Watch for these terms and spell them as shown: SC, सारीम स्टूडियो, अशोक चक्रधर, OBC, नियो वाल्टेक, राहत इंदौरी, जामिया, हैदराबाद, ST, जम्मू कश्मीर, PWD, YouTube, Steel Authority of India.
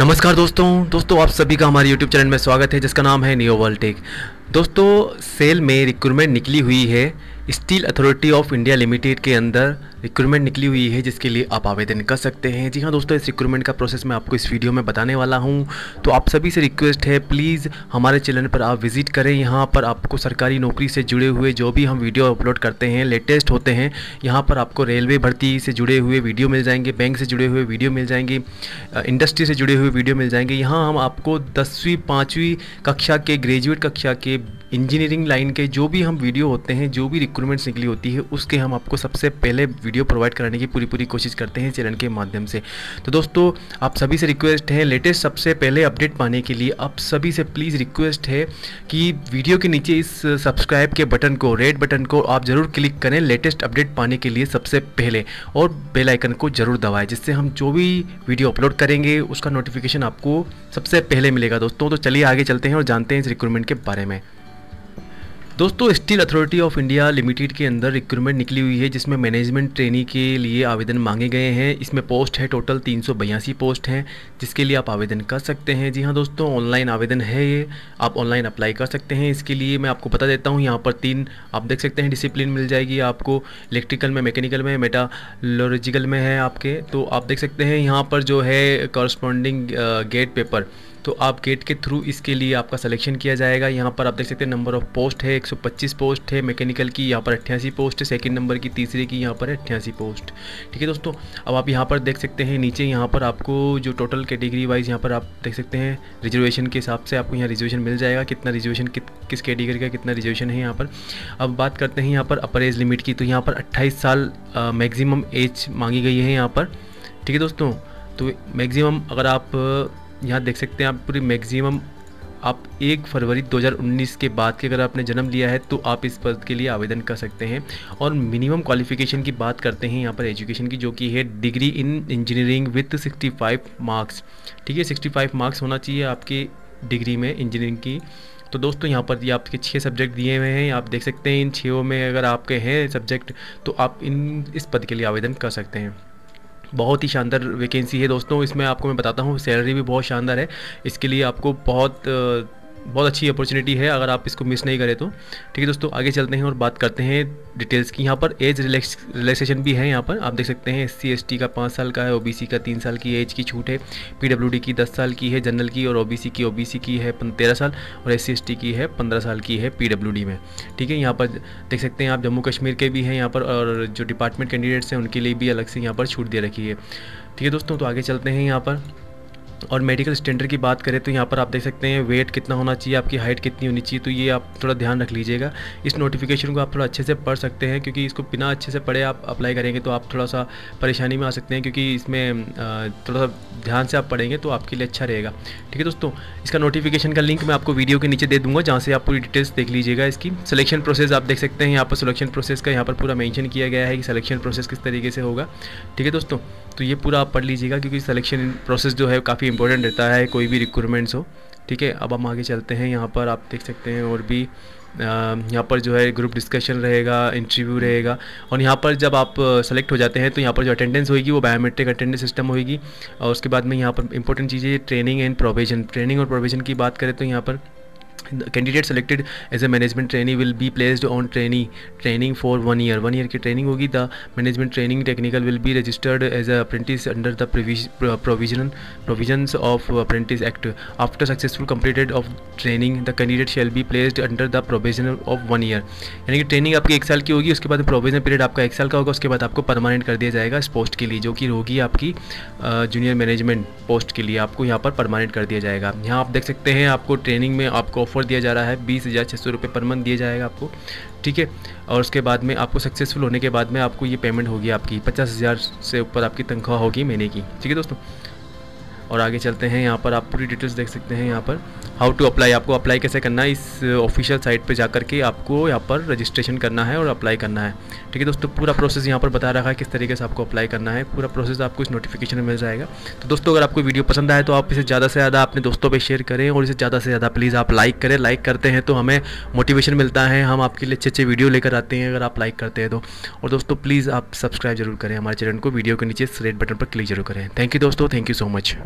नमस्कार दोस्तों आप सभी का हमारे YouTube चैनल में स्वागत है जिसका नाम है नियो वाल्टेक। दोस्तों सेल में रिक्रूटमेंट निकली हुई है, steel authority of India limited के अंदर रिक्रूटमेंट निकली हुई है जिसके लिए आप आवेदन कर सकते हैं। जी हाँ दोस्तों, इस रिक्रूटमेंट का प्रोसेस मैं आपको इस वीडियो में बताने वाला हूं। तो आप सभी से रिक्वेस्ट है, प्लीज़ हमारे चैनल पर आप विजिट करें। यहाँ पर आपको सरकारी नौकरी से जुड़े हुए जो भी हम वीडियो अपलोड करते हैं लेटेस्ट होते हैं। यहाँ पर आपको रेलवे भर्ती से जुड़े हुए वीडियो मिल जाएंगे, बैंक से जुड़े हुए वीडियो मिल जाएंगे, इंडस्ट्री से जुड़े हुए वीडियो मिल जाएंगे। यहाँ हम आपको 10वीं 5वीं कक्षा के, ग्रेजुएट कक्षा के, इंजीनियरिंग लाइन के जो भी हम वीडियो होते हैं, जो भी रिक्रूटमेंट्स निकली होती है उसके हम आपको सबसे पहले वीडियो प्रोवाइड कराने की पूरी कोशिश करते हैं चैनल के माध्यम से। तो दोस्तों आप सभी से रिक्वेस्ट है, लेटेस्ट सबसे पहले अपडेट पाने के लिए आप सभी से प्लीज़ रिक्वेस्ट है कि वीडियो के नीचे इस सब्सक्राइब के बटन को, रेड बटन को आप ज़रूर क्लिक करें लेटेस्ट अपडेट पाने के लिए सबसे पहले, और बेल आइकन को ज़रूर दबाएं जिससे हम जो भी वीडियो अपलोड करेंगे उसका नोटिफिकेशन आपको सबसे पहले मिलेगा। दोस्तों तो चलिए आगे चलते हैं और जानते हैं इस रिक्रूटमेंट के बारे में। दोस्तों steel authority of India limited के अंदर रिक्रूटमेंट निकली हुई है जिसमें मैनेजमेंट ट्रेनी के लिए आवेदन मांगे गए हैं। इसमें पोस्ट है, टोटल 382 पोस्ट हैं जिसके लिए आप आवेदन कर सकते हैं। जी हाँ दोस्तों, ऑनलाइन आवेदन है, ये आप ऑनलाइन अप्लाई कर सकते हैं। इसके लिए मैं आपको बता देता हूँ, यहाँ पर 3 आप देख सकते हैं डिसिप्लिन मिल जाएगी आपको, इलेक्ट्रिकल में, मैकेनिकल में, मेटालर्जिकल में है आपके। तो आप देख सकते हैं यहाँ पर जो है कॉरस्पॉन्डिंग गेट पेपर, तो आप गेट के थ्रू इसके लिए आपका सिलेक्शन किया जाएगा। यहाँ पर आप देख सकते हैं नंबर ऑफ़ पोस्ट है 125 पोस्ट है, मैकेनिकल की यहाँ पर 88 पोस्ट है, सेकंड नंबर की, तीसरे की यहाँ पर 88 पोस्ट। ठीक है दोस्तों, अब आप यहाँ पर देख सकते हैं नीचे, यहाँ पर आपको जो टोटल कैटेगरी वाइज यहाँ पर आप देख सकते हैं रिजर्वेशन के हिसाब से आपको यहाँ रिजर्वेशन मिल जाएगा, कितना रिजर्वेशन किस कैटेगरी का कितना रिजर्वेशन है यहाँ पर। अब बात करते हैं यहाँ पर अपर एज लिमिट की, तो यहाँ पर 28 साल मैक्सिमम एज मांगी गई है यहाँ पर। ठीक है दोस्तों, तो मैक्सिमम अगर आप यहाँ देख सकते हैं, आप पूरी मैक्सिमम आप 1 फरवरी 2019 के बाद के अगर आपने जन्म लिया है तो आप इस पद के लिए आवेदन कर सकते हैं। और मिनिमम क्वालिफ़िकेशन की बात करते हैं यहाँ पर एजुकेशन की, जो कि है degree in engineering with 65 marks. ठीक है, 65 मार्क्स होना चाहिए आपके डिग्री में इंजीनियरिंग की। तो दोस्तों यहाँ पर ये आपके 6 सब्जेक्ट दिए हुए हैं, आप देख सकते हैं इन 6 में अगर आपके हैं सब्जेक्ट तो आप इस पद के लिए आवेदन कर सकते हैं। बहुत ही शानदार वैकेंसी है दोस्तों, इसमें आपको मैं बताता हूँ सैलरी भी बहुत शानदार है। इसके लिए आपको बहुत अच्छी अपॉर्चुनिटी है अगर आप इसको मिस नहीं करें तो। ठीक है दोस्तों, आगे चलते हैं और बात करते हैं डिटेल्स की। यहाँ पर एज रिलैक्सेशन भी है, यहाँ पर आप देख सकते हैं SC ST का 5 साल का है, OBC का 3 साल की एज की छूट है, PWD की 10 साल की है जनरल की, और OBC की है 13 साल, और SC ST की है 15 साल की है PWD में। ठीक है, यहाँ पर देख सकते हैं आप जम्मू कश्मीर के भी हैं यहाँ पर, और जो डिपार्टमेंट कैंडिडेट्स हैं उनके लिए भी अलग से यहाँ पर छूट दे रखी है। ठीक है दोस्तों, तो आगे चलते हैं यहाँ पर। और मेडिकल स्टैंडर्ड की बात करें तो यहाँ पर आप देख सकते हैं वेट कितना होना चाहिए, आपकी हाइट कितनी होनी चाहिए, तो ये आप थोड़ा ध्यान रख लीजिएगा। इस नोटिफिकेशन को आप थोड़ा अच्छे से पढ़ सकते हैं क्योंकि इसको बिना अच्छे से पढ़े आप अप्लाई करेंगे तो आप थोड़ा सा परेशानी में आ सकते हैं, क्योंकि इसमें थोड़ा सा ध्यान से आप पढ़ेंगे तो आपके लिए अच्छा रहेगा। ठीक है दोस्तों, इसका नोटिफिकेशन का लिंक मैं आपको वीडियो के नीचे दे दूँगा जहाँ से आप पूरी डिटेल्स देख लीजिएगा। इसकी सिलेक्शन प्रोसेस आप देख सकते हैं, यहाँ पर सिलेक्शन प्रोसेस का यहाँ पर पूरा मेंशन किया गया है कि सिलेक्शन प्रोसेस किस तरीके से होगा। ठीक है दोस्तों, तो ये पूरा आप पढ़ लीजिएगा क्योंकि सिलेक्शन प्रोसेस जो है काफ़ी इंपॉर्टेंट रहता है कोई भी रिक्रूटमेंट्स हो। ठीक है, अब हम आगे चलते हैं। यहाँ पर आप देख सकते हैं और भी यहाँ पर जो है ग्रुप डिस्कशन रहेगा, इंटरव्यू रहेगा, और यहाँ पर जब आप सेलेक्ट हो जाते हैं तो यहाँ पर जो अटेंडेंस होगी वो बायोमेट्रिक अटेंडेंस सिस्टम होगी। और उसके बाद में यहाँ पर इंपॉर्टेंट चीज़ें ट्रेनिंग एंड प्रोविजन, ट्रेनिंग और प्रोविजन की बात करें तो यहाँ पर candidate selected as a management trainee will be placed on training for 1 year, 1 year की ट्रेनिंग होगी। The management training technical will be registered as a apprentice under the provisions of apprentice act. After successful completed of training the candidate shall be placed under the provision of 1 year. यानी कि training आपकी 1 साल की होगी, उसके बाद provision period आपका 1 साल का होगा, उसके बाद आपको परमानेंट कर दिया जाएगा इस पोस्ट के लिए, जो कि होगी आपकी जूनियर मैनेजमेंट पोस्ट के लिए आपको यहाँ पर परमानेंट कर दिया जाएगा। यहाँ आप देख सकते हैं आपको ट्रेनिंग में आपको ऑफर दिया जा रहा है 20,600 रुपये पर मंथ दिया जाएगा आपको। ठीक है, और उसके बाद में आपको सक्सेसफुल होने के बाद में आपको ये पेमेंट होगी आपकी 50,000 से ऊपर आपकी तनख्वाह होगी महीने की। ठीक है दोस्तों, और आगे चलते हैं। यहाँ पर आप पूरी डिटेल्स देख सकते हैं। यहाँ पर हाउ टू अप्लाई, आपको अप्लाई कैसे करना है, इस ऑफिशियल साइट पे जाकर के आपको यहाँ पर रजिस्ट्रेशन करना है और अप्लाई करना है। ठीक है दोस्तों, पूरा प्रोसेस यहाँ पर बता रखा है किस तरीके से आपको अप्लाई करना है, पूरा प्रोसेस आपको इस नोटिफिकेशन में मिल जाएगा। तो दोस्तों अगर आपको वीडियो पसंद आए तो आप इसे ज़्यादा से ज़्यादा अपने दोस्तों पर शेयर करें, और इसे ज़्यादा से ज़्यादा प्लीज़ आप लाइक करें। लाइक करते हैं तो हमें मोटिवेशन मिलता है, हम आपके लिए अच्छे अच्छे वीडियो लेकर आते हैं अगर आप लाइक करते हैं तो। और दोस्तों प्लीज़ आप सब्सक्राइब जरूर करें हमारे चैनल को, वीडियो के नीचे रेड बटन पर क्लिक जरूर करें। थैंक यू दोस्तों, थैंक यू सो मच।